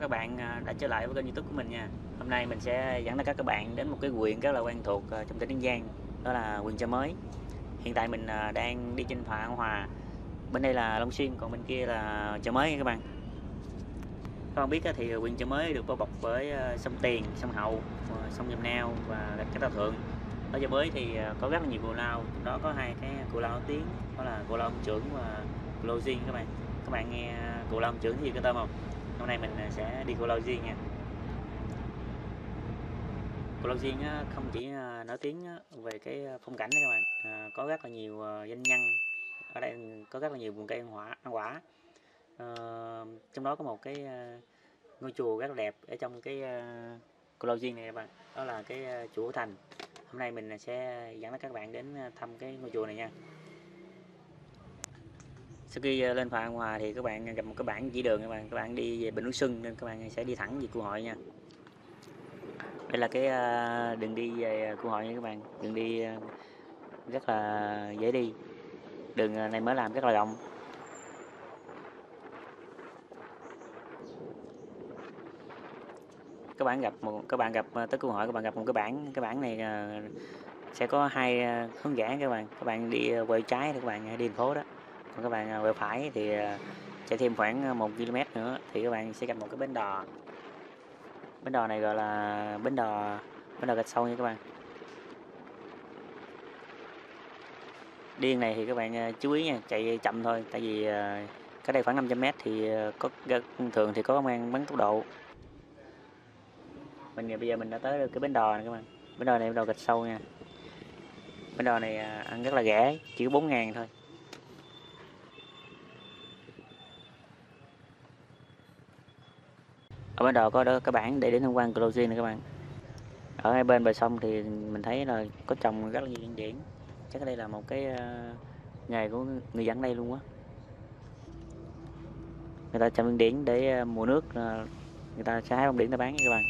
Các bạn đã trở lại với kênh YouTube của mình nha. Hôm nay mình sẽ dẫn các bạn đến một cái huyện rất là quen thuộc trong tỉnh An Giang, đó là huyện Chợ Mới. Hiện tại mình đang đi trên phà An Hòa, bên đây là Long Xuyên, còn bên kia là Chợ Mới nha các bạn. Các bạn biết thì huyện Chợ Mới được bao bọc bởi sông Tiền, sông Hậu, sông Dầm Neo và các tàu thượng. Ở Chợ Mới thì có rất là nhiều cù lao, đó có hai cái cù lao tiếng, đó là cù lao Ông Chưởng và cù lao Duyên các bạn. Các bạn nghe cù lao Ông Chưởng thì có tên không? Hôm nay mình sẽ đi Cù Lao Giêng nha. Cù Lao Giêng không chỉ nổi tiếng về cái phong cảnh các bạn, có rất là nhiều danh nhân. Ở đây có rất là nhiều vườn cây ăn quả. Trong đó có một cái ngôi chùa rất là đẹp ở trong cái Cù Lao Giêng này các bạn, đó là cái chùa Phước Thành. Hôm nay mình sẽ dẫn các bạn đến thăm cái ngôi chùa này nha. Sau khi lên phà An Hòa thì các bạn gặp một cái bảng chỉ đường, các bạn đi về Bình Phước Xuân nên các bạn sẽ đi thẳng về Cụ Hội nha. Đây là cái đường đi về Cụ Hội nha các bạn, đường đi rất là dễ đi, đường này mới làm rất là rộng. Các bạn gặp tới Cụ Hội các bạn gặp một cái bảng này sẽ có hai hướng rẽ các bạn đi quẹo trái thì các bạn đi thành phố đó. Còn các bạn quẹo phải thì chạy thêm khoảng 1 km nữa thì các bạn sẽ gặp một cái bến đò. Bến đò này gọi là bến đò Gạch Sâu nha các bạn. Đi này thì các bạn chú ý nha, chạy chậm thôi, tại vì cái đây khoảng 500 m thì thường thì có công an bắn tốc độ. Bây giờ mình đã tới cái bến đò này các bạn. Bến đò này bến đò Gạch Sâu nha. Bến đò này ăn rất là rẻ, chỉ có 4.000 thôi. Ở bên đò có đó các bạn để đến tham quan Cù Lao Duyên này các bạn. Ở hai bên bờ sông thì mình thấy là có trồng rất là nhiều điển điển. Chắc đây là một cái nghề của người dân đây luôn á. Người ta trồng điển điển để mùa nước người ta sẽ hái bông điển người ta bán nha các bạn.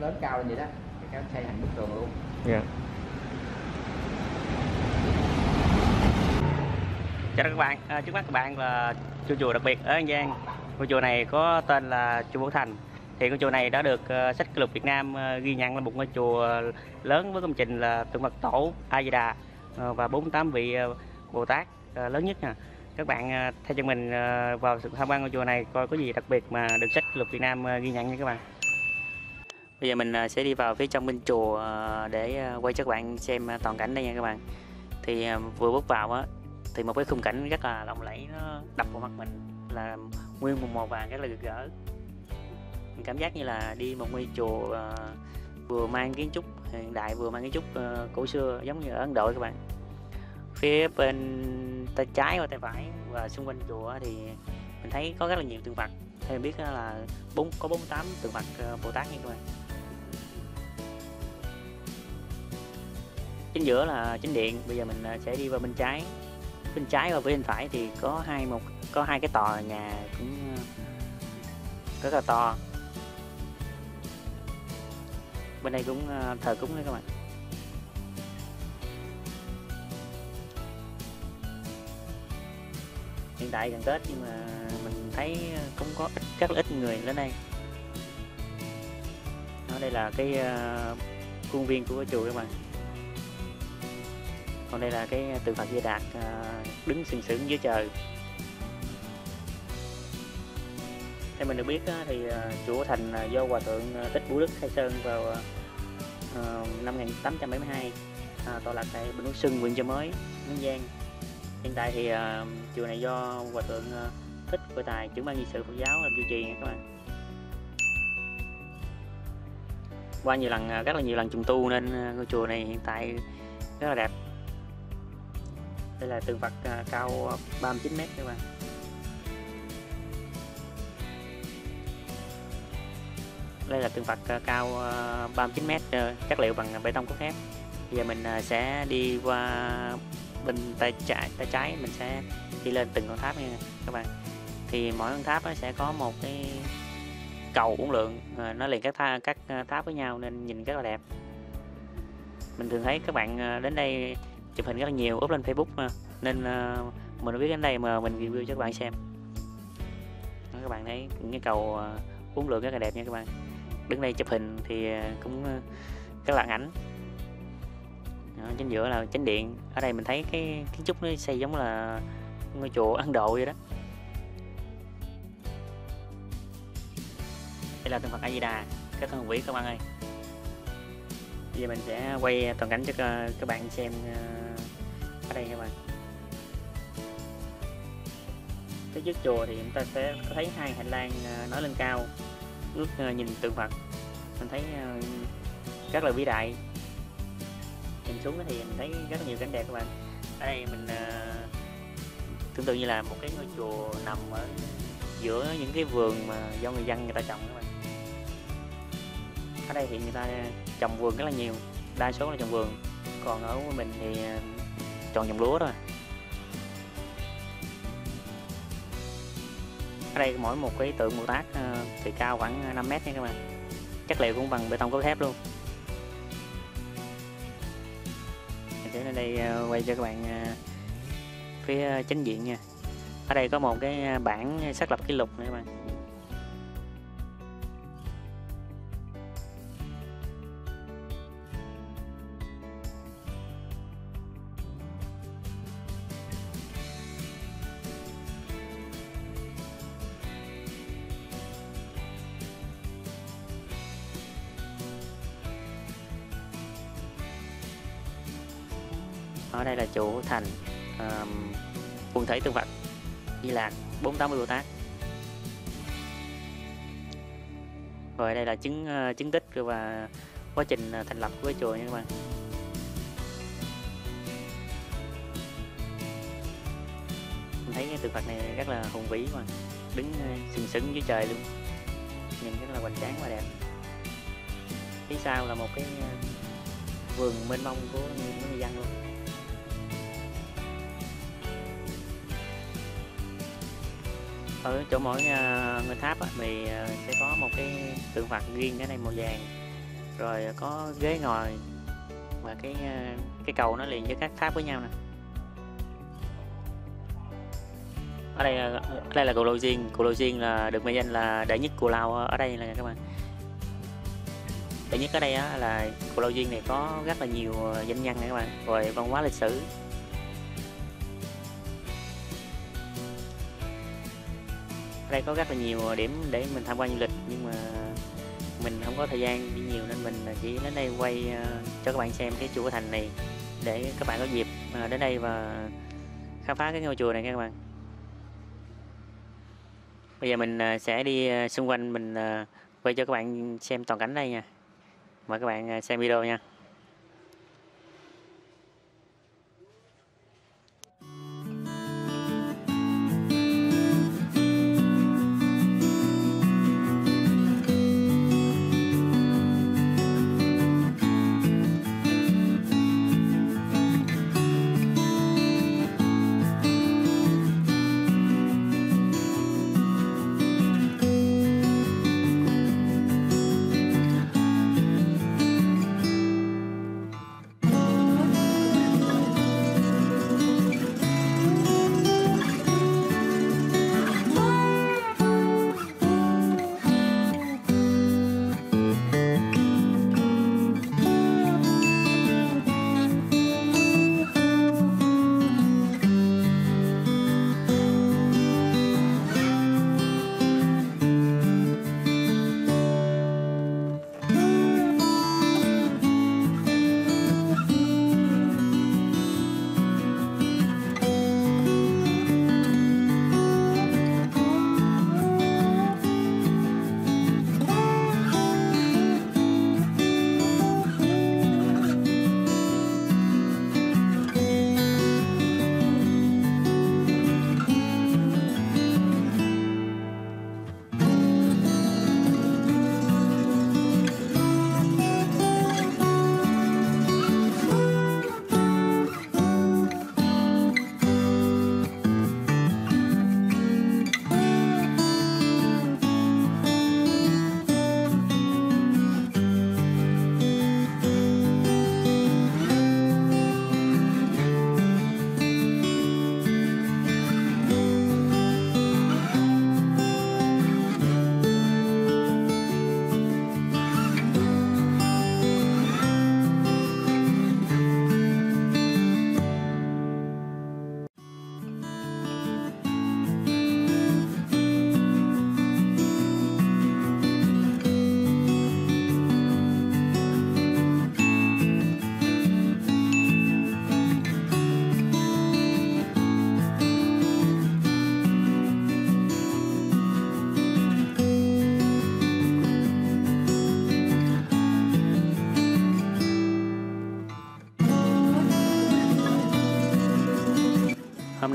Lớn cao lên vậy đó, cái xe thành bức tường luôn. Yeah. Chào các bạn, trước mắt các bạn là chùa đặc biệt ở An Giang. Ngôi chùa này có tên là chùa Phước Thành. Thì ngôi chùa này đã được sách kỷ lục Việt Nam ghi nhận là một ngôi chùa lớn với công trình là tượng Phật Tổ, A Di Đà và 48 vị Bồ Tát lớn nhất nha. Các bạn theo chân mình vào tham quan ngôi chùa này coi có gì đặc biệt mà được sách kỷ lục Việt Nam ghi nhận nha các bạn. Bây giờ mình sẽ đi vào phía trong bên chùa để quay cho các bạn xem toàn cảnh đây nha các bạn. Thì vừa bước vào á thì một cái khung cảnh rất là lộng lẫy nó đập vào mắt mình, là nguyên một màu vàng rất là rực rỡ. Mình cảm giác như là đi một ngôi chùa vừa mang kiến trúc hiện đại vừa mang kiến trúc cổ xưa giống như ở Ấn Độ các bạn. Phía bên tay trái và tay phải và xung quanh chùa thì mình thấy có rất là nhiều tượng Phật. Thì mình biết là có 48 tượng Phật Bồ Tát nha các bạn. Chính giữa là chính điện, bây giờ mình sẽ đi vào bên trái. Bên trái và bên phải thì có hai cái tòa nhà cũng rất là to. Bên đây cũng thờ cúng đấy các bạn. Hiện tại gần Tết nhưng mà mình thấy cũng có rất là ít người đến đây. Ở đây là cái khuôn viên của chùa các bạn. Còn đây là cái tượng Phật Di Đạt đứng sừng sững dưới trời. Theo mình được biết thì chùa thành do Hòa Thượng Thích Bửu Đức khai sơn vào năm 1872, tọa lạc tại Bình Phước Xuân, huyện Chợ Mới, An Giang. Hiện tại thì chùa này do Hòa Thượng Thích Vô Tài, trưởng ban nghị sự Phật giáo làm chủ trì các bạn. Qua nhiều lần, rất là nhiều lần trùng tu nên ngôi chùa này hiện tại rất là đẹp. Đây là tượng Phật cao 39 m các bạn. Đây là tượng Phật cao 39 m, chất liệu bằng bê tông cốt thép. Bây giờ mình sẽ đi qua bên tay trái, mình sẽ đi lên từng con tháp nha các bạn. Thì mỗi con tháp nó sẽ có một cái cầu uốn lượn, nó liền các tháp với nhau nên nhìn rất là đẹp. Mình thường thấy các bạn đến đây chụp hình rất là nhiều, up lên Facebook nên mình biết đến đây mà mình review cho các bạn xem. Các bạn thấy những cái cầu uốn lượn rất là đẹp nha các bạn. Đứng đây chụp hình thì cũng rất là ảnh. Đó, chính giữa là chánh điện. Ở đây mình thấy cái kiến trúc nó xây giống là ngôi chùa Ấn Độ vậy đó. Đây là tượng Phật A Di Đà, các thân quỷ các bạn ơi. Bây giờ mình sẽ quay toàn cảnh cho các bạn xem ở đây các bạn. Phía trước chùa thì chúng ta sẽ thấy hai hành lang nối lên cao, ước nhìn tượng Phật mình thấy rất là vĩ đại. Nhìn xuống thì mình thấy rất là nhiều cảnh đẹp các bạn. Ở đây mình tưởng tượng như là một cái ngôi chùa nằm ở giữa những cái vườn mà do người dân người ta trồng các bạn. Ở đây thì người ta trồng vườn rất là nhiều, đa số là trồng vườn, còn ở mình thì trồng lúa thôi. Ở đây mỗi một cái tượng Bồ Tát thì cao khoảng 5 m nha các bạn. Chất liệu cũng bằng bê tông cốt thép luôn. Mình sẽ lên đây quay cho các bạn phía chính diện nha. Ở đây có một cái bảng xác lập kỷ lục nữa các bạn. Ở đây là chùa Phước Thành, quần thể tượng Phật Di Lạc, 480 Bồ Tát. Rồi đây là chứng tích và quá trình thành lập của chùa nha các bạn. Mình thấy cái tượng Phật này rất là hùng vĩ mà đứng sừng sững dưới trời luôn, nhìn rất là hoành tráng và đẹp. Phía sau là một cái vườn mênh mông của người dân luôn. Ở chỗ mỗi ngôi tháp thì sẽ có một cái tượng Phật riêng, cái này màu vàng, rồi có ghế ngồi và cái cầu nó liền với các tháp với nhau nè. Ở đây là Cù Lao Duyên. Cù Lao Duyên là được mệnh danh là đệ nhất Cù Lao ở đây là các bạn. Đệ nhất ở đây là Cù Lao Duyên này có rất là nhiều danh nhân này các bạn, rồi văn hóa lịch sử. Đây có rất là nhiều điểm để mình tham quan du lịch nhưng mà mình không có thời gian đi nhiều nên mình chỉ đến đây quay cho các bạn xem cái chùa thành này để các bạn có dịp đến đây và khám phá cái ngôi chùa này nha các bạn. Bây giờ mình sẽ đi xung quanh, mình quay cho các bạn xem toàn cảnh đây nha. Mời các bạn xem video nha.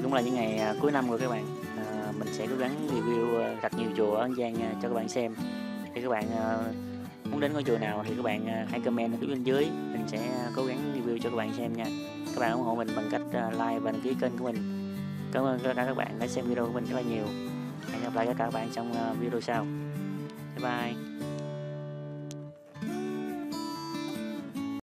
nay cũng là những ngày cuối năm rồi các bạn. Mình sẽ cố gắng review thật nhiều chùa ở An Giang cho các bạn xem. Thì các bạn muốn đến ngôi chùa nào thì các bạn hãy comment ở bên dưới, mình sẽ cố gắng review cho các bạn xem nha. Các bạn ủng hộ mình bằng cách like và đăng ký kênh của mình. Cảm ơn tất cả các bạn đã xem video của mình rất là nhiều. Hẹn gặp lại tất cả các bạn trong video sau. Bye bye.